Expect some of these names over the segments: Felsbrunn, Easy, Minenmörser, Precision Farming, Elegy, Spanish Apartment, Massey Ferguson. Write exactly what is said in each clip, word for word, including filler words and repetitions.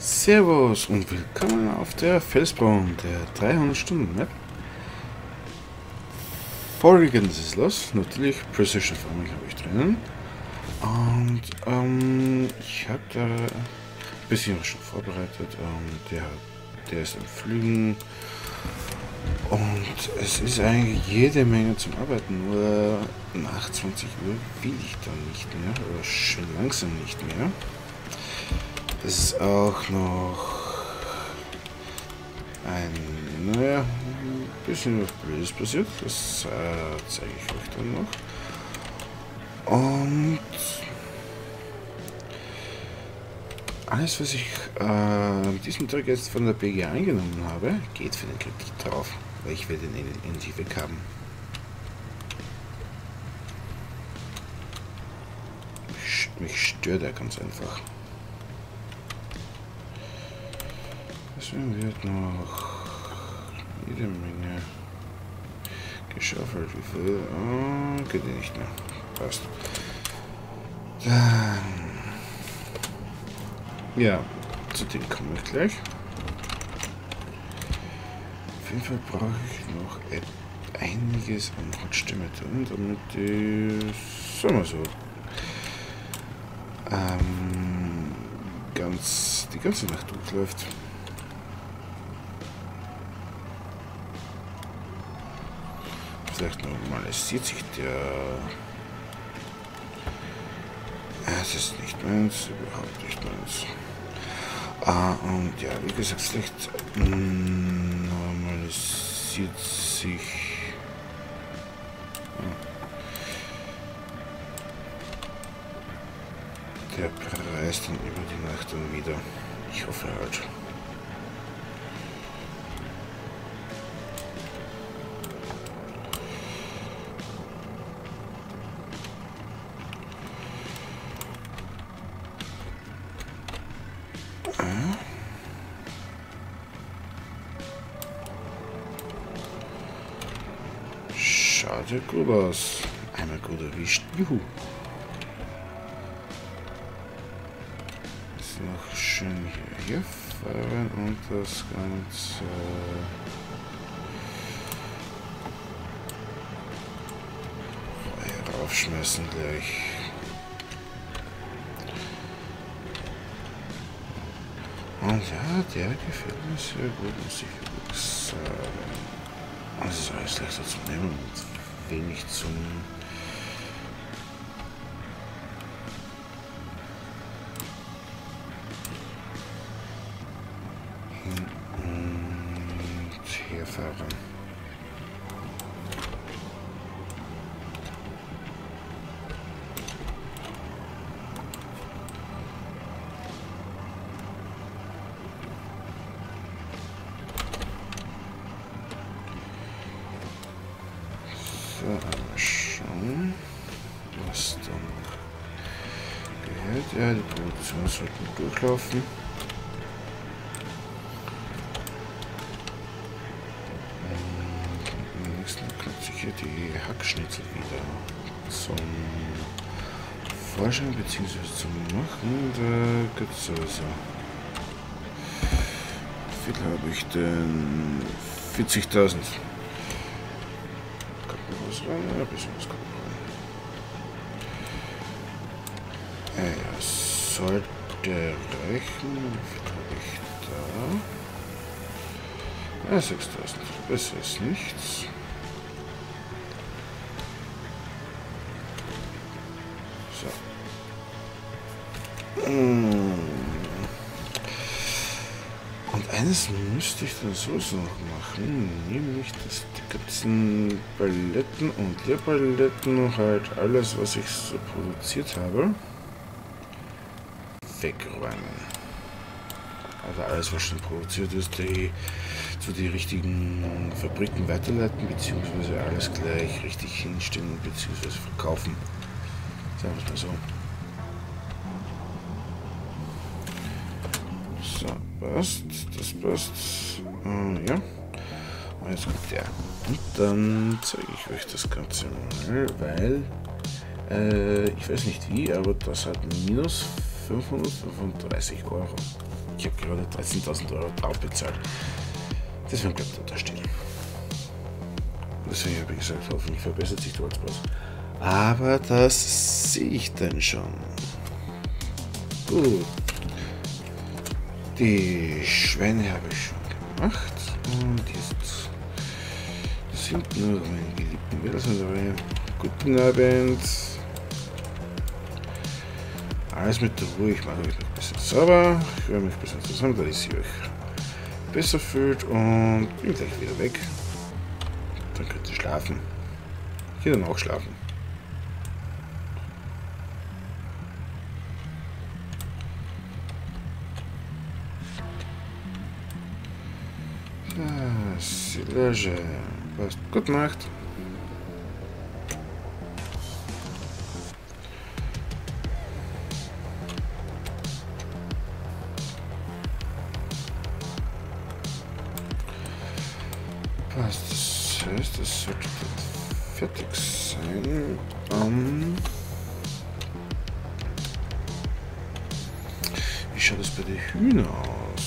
Servus und willkommen auf der Felsbrunn, der dreihundert Stunden Map. Folgendes ist los, natürlich Precision Farming habe ich drinnen. Und ähm, ich habe da ein bisschen was schon vorbereitet. Ähm, der, der ist am Flügen. Und es ist eigentlich jede Menge zum Arbeiten, nur nach zwanzig Uhr will ich dann nicht mehr, oder schon langsam nicht mehr. Das ist auch noch ein, naja, ein bisschen was Blödes passiert, das äh, zeige ich euch dann noch. Und alles, was ich äh, an diesem Tag jetzt von der B G eingenommen habe, geht für den Kredit drauf, weil ich werde den endlich weg haben. Mich, mich stört er ganz einfach. Deswegen wird noch jede Menge geschaufelt. Wie viel? Oh, geht nicht mehr. Passt. Dann. Ja, zu dem komme ich gleich. Auf jeden Fall brauche ich noch einiges an Rotstimme drin, damit die, sagen wir so, ähm, ganz, die ganze Nacht durchläuft. Vielleicht normalisiert sich der. Es ist nicht meins, überhaupt nicht meins. Ah, und ja, wie gesagt, vielleicht normalisiert sich. Ja. Der Preis dann über die Nacht dann wieder. Ich hoffe halt. Schaut gut aus. Einmal gut erwischt. Juhu. Jetzt noch schön hier fahren und das Ganze. Hier raufschmeißen gleich. Und ja, der gefällt mir sehr gut, muss ich wirklich sagen. Also es ist leichter zu nehmen und wenig zum hin und herfahren. Schauen, was dann gehört. Ja, die Produktion sollte durchlaufen. Und am nächsten Mal kommt sicher die Hackschnitzel wieder zum Vorschein bzw. zum Machen der Gesäuse. Wie viel habe ich denn? vierzigtausend. Ein bisschen was kommt rein. Ja, ja, sollte reichen. Wie viel habe ich da? Ja, sechstausend. Das ist nichts. So. Und eines müsste ich dann so noch machen, nämlich das ganzen Paletten und Leerpaletten, halt alles, was ich so produziert habe, wegräumen. Also alles, was schon produziert ist, die, zu den richtigen Fabriken weiterleiten, beziehungsweise alles gleich richtig hinstellen, beziehungsweise verkaufen. Sagen wir es mal so. So, passt, das passt. Hm, ja. Und jetzt kommt der. Und dann zeige ich euch das Ganze mal, weil äh, ich weiß nicht wie, aber das hat minus fünfhundertfünfunddreißig Euro. Ich habe gerade dreizehntausend Euro drauf bezahlt. Deswegen bleibt er da stehen. Deswegen habe ich gesagt, hoffentlich verbessert sich der Holzpreis. Aber das sehe ich dann schon. Gut. Die Schweine habe ich schon gemacht. Und jetzt sind nur meine geliebten Mädels. Guten Abend. Alles mit der Ruhe, ich mache mich noch ein bisschen sauber, ich höre mich ein bisschen zusammen, damit ich sie euch besser fühlt und bin gleich wieder weg. Dann könnt ihr schlafen. Ich gehe dann auch schlafen. Das Silage, was gut macht. Das heißt, das sollte fertig sein. Um, wie schaut es bei den Hühnern aus?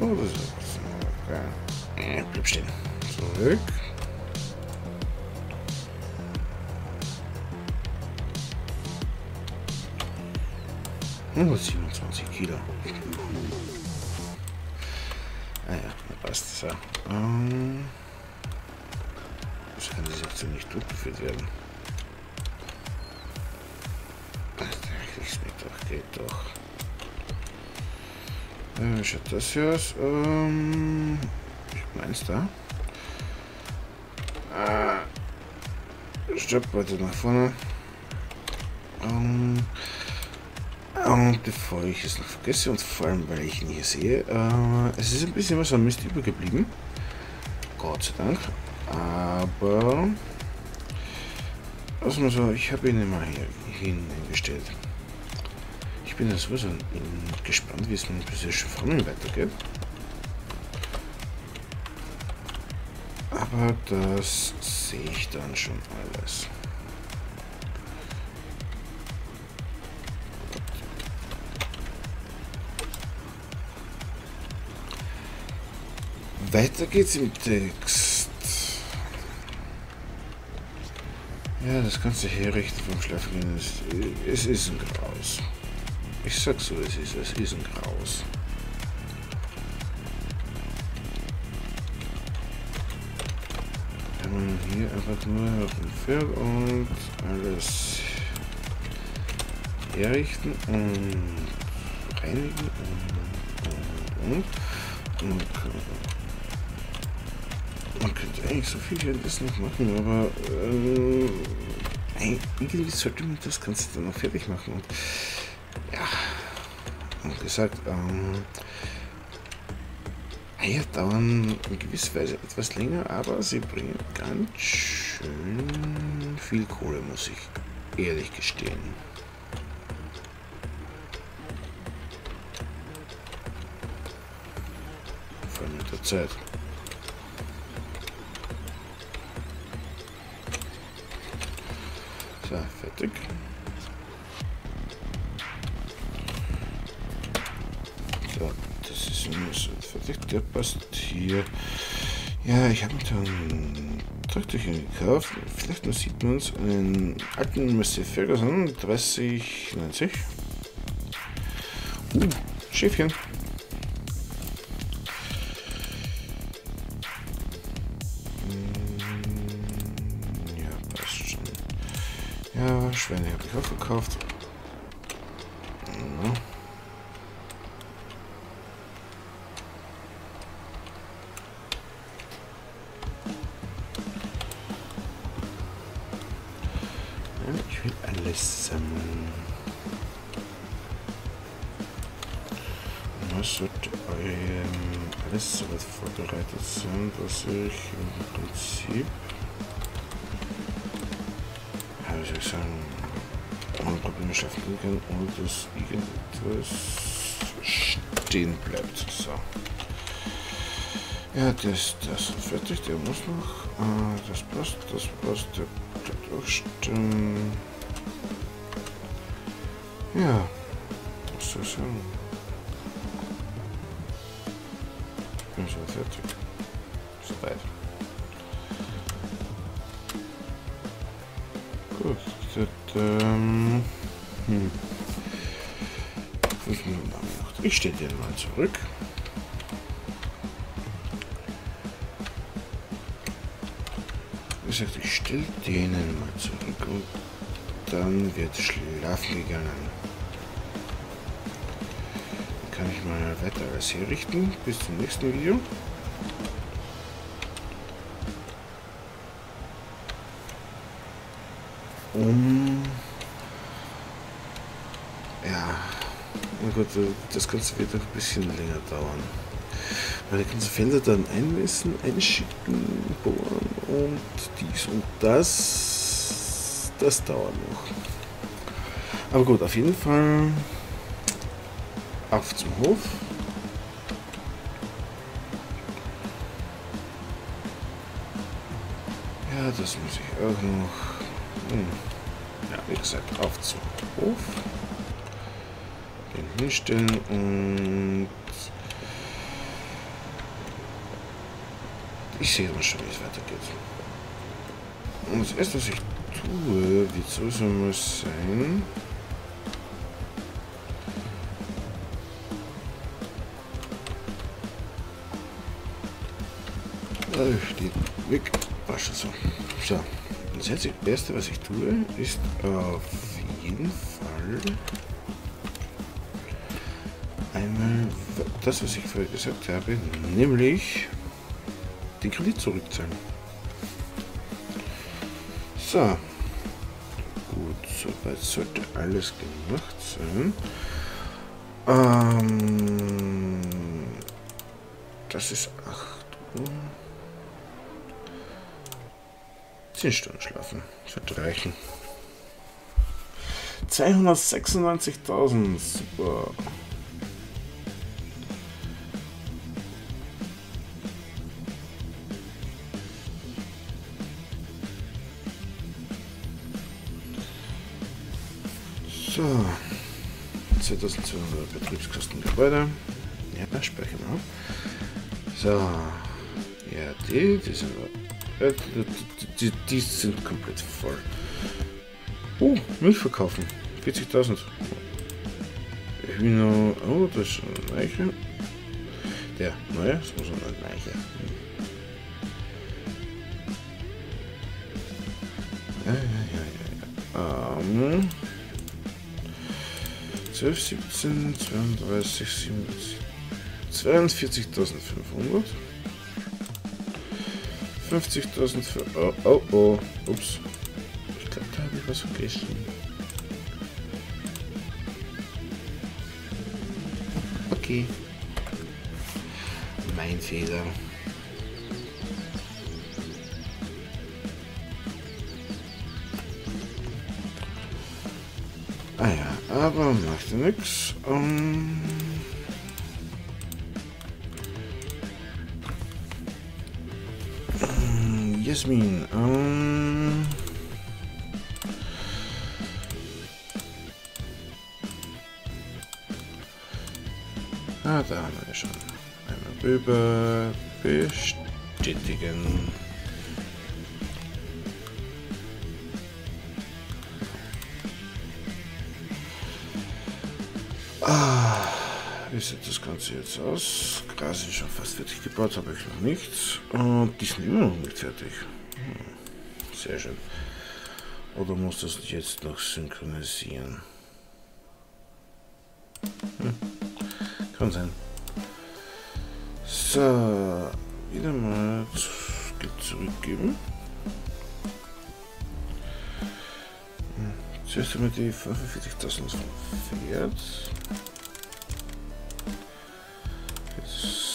Oh, das ist okay. Ja, bleib stehen. Zurück. hundertsiebenundzwanzig Kilo. Ah ja, da passt es ja. Ähm, das kann jetzt nicht durchgeführt werden. Ich mir doch, geht doch. Wie äh, schaut das hier aus? Ähm, ich mein's da. Äh, Stopp, weiter nach vorne. Ähm, Und bevor ich es noch vergesse, und vor allem weil ich ihn hier sehe, äh, es ist ein bisschen was an Mist übergeblieben. Gott sei Dank. Aber also mal so, ich habe ihn immer hier hingestellt. Ich bin ja sowieso gespannt, wie es mit Precision Farming weitergeht. Aber das sehe ich dann schon alles. Weiter geht's im Text. Ja, das ganze Herrichten vom Schlafgehen ist. Es ist ein Graus. Ich sag so, es ist. Es ist ein Graus. Wenn man hier einfach nur auf dem Pferd und alles herrichten und reinigen und und und. Und, und. Man könnte eigentlich so viel hier das noch machen, aber ähm, irgendwie sollte man das Ganze dann noch fertig machen. Und ja, wie gesagt, ähm, Eier dauern in gewisser Weise etwas länger, aber sie bringen ganz schön viel Kohle, muss ich ehrlich gestehen. Vor allem mit der Zeit. So, fertig. So, das ist immer so fertig. Der passt hier. Ja, ich habe mir da ein Traktorchen gekauft. Vielleicht noch sieht man es. Einen alten Massey Ferguson dreißig neunzig. Uh, Schäfchen. Schweine habe ich auch gekauft. Ja. Ja, ich will alles sammeln. Was sollte ähm, alles so weit vorbereitet sein, dass ich im Prinzip ohne Probleme schaffen kann, ohne dass irgendetwas stehen bleibt. So. Ja, das, das ist fertig, der muss noch. Ah, das passt, das passt, der wird auch stimmen. Ja, das ist ja schön. Ich bin schon fertig. Soweit. Gut, das, ähm, hm. Das ist mir gemacht. Ich stehe den mal zurück. Ich stelle denen mal zurück und dann wird schlafen gegangen. Dann kann ich mal weiter alles hier richten. Bis zum nächsten Video. Um ja, na gut, das Ganze wird auch ein bisschen länger dauern. Weil die ganzen Felder dann einmessen, einschicken, bohren und dies und das, das dauert noch. Aber gut, auf jeden Fall auf zum Hof. Ja, das muss ich auch noch. Hm. Ja, wie gesagt, auf zum Hof. Den hinstellen und ich sehe dann schon, wie es weitergeht. Und das erste, was ich tue, wird sowieso mal sein. Da steht weg. War schon so. So. Und jetzt das erste, was ich tue, ist auf jeden Fall einmal das, was ich vorher gesagt habe, nämlich den Kredit zurückzahlen. So. Gut, soweit sollte alles gemacht sein. Ähm, das ist acht Uhr. zehn Stunden schlafen. Sollte reichen. zweihundertsechsundneunzigtausend. Super. So, zweitausendzweihundert Betriebskosten Gebäude. Ja, speichern wir ab. So, ja, die, die sind, äh, die, die sind komplett voll. Oh, Milch verkaufen. vierzigtausend. Hühner, oh, das ist eine Leiche. Der neue, das muss eine Leiche. Ja, ja, ja, ja. Ähm. zwölf, siebzehn, zweiunddreißig, siebenundvierzig, zweiundvierzigtausendfünfhundert. fünfzigtausend für. Oh, oh, oh. Ups. Ich glaube, da habe ich was vergessen. Okay. Mein Fehler. Ah ja, aber macht ja nichts. Um Jasmin, um ah, da haben wir schon. Einmal rüber bestätigen. Wie sieht das Ganze jetzt aus? Gras ist schon fast fertig gebaut, habe ich noch nichts. Und die sind immer noch nicht fertig. Hm, sehr schön. Oder muss das jetzt noch synchronisieren? Hm, kann sein. So, wieder mal zurückgeben. Zuerst einmal die fünfundvierzigtausend vom Pferd.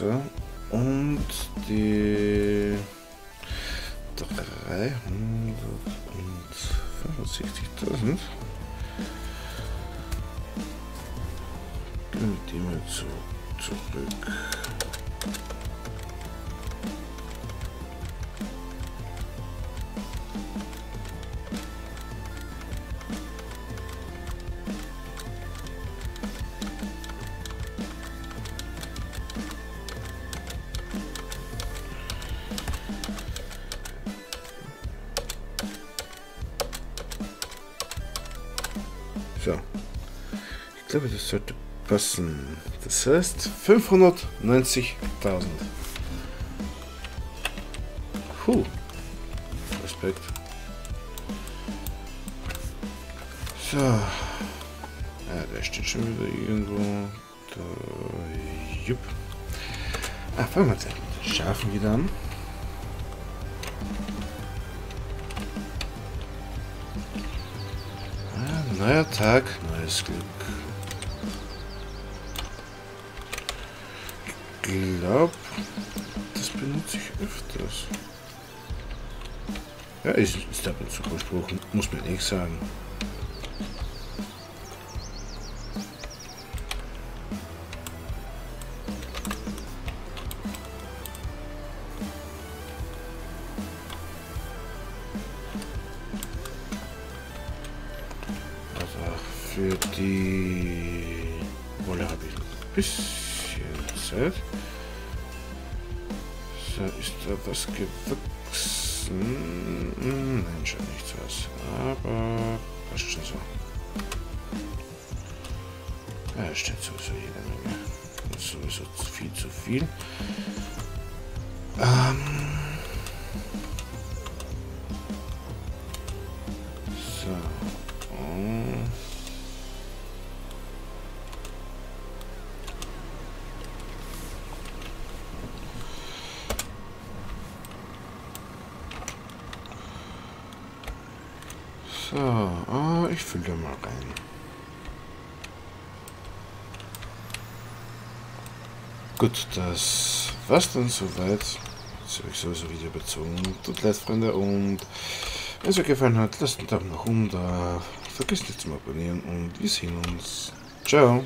So, und die dreihundertfünfundsechzigtausend gehen wir die mal zu, zurück. So. Ich glaube, das sollte passen. Das heißt fünfhundertneunzigtausend. Puh. Respekt. So. Ja, der steht schon wieder irgendwo. Da. Jupp. Ah, fangen wir jetzt mit den Schafen wieder an. Ah, neuer Tag, neues Glück. Ich glaube, das benutze ich öfters. Ja, ist, ist da ein Zuspruch, muss man nicht sagen. Für die Wolle habe ich ein bisschen Zeit. So, ist da was gewachsen? Nein, schon nichts was. Aber passt schon so. Da ja, steht sowieso jede Menge. Das ist sowieso viel zu viel. Ähm so. Und so, ah, ich fülle da mal rein. Gut, das war's dann soweit. Jetzt habe ich sowieso wieder bezogen. Tut leid, Freunde, und wenn es euch gefallen hat, lasst einen Daumen nach oben da. Vergesst nicht zum Abonnieren und wir sehen uns. Ciao!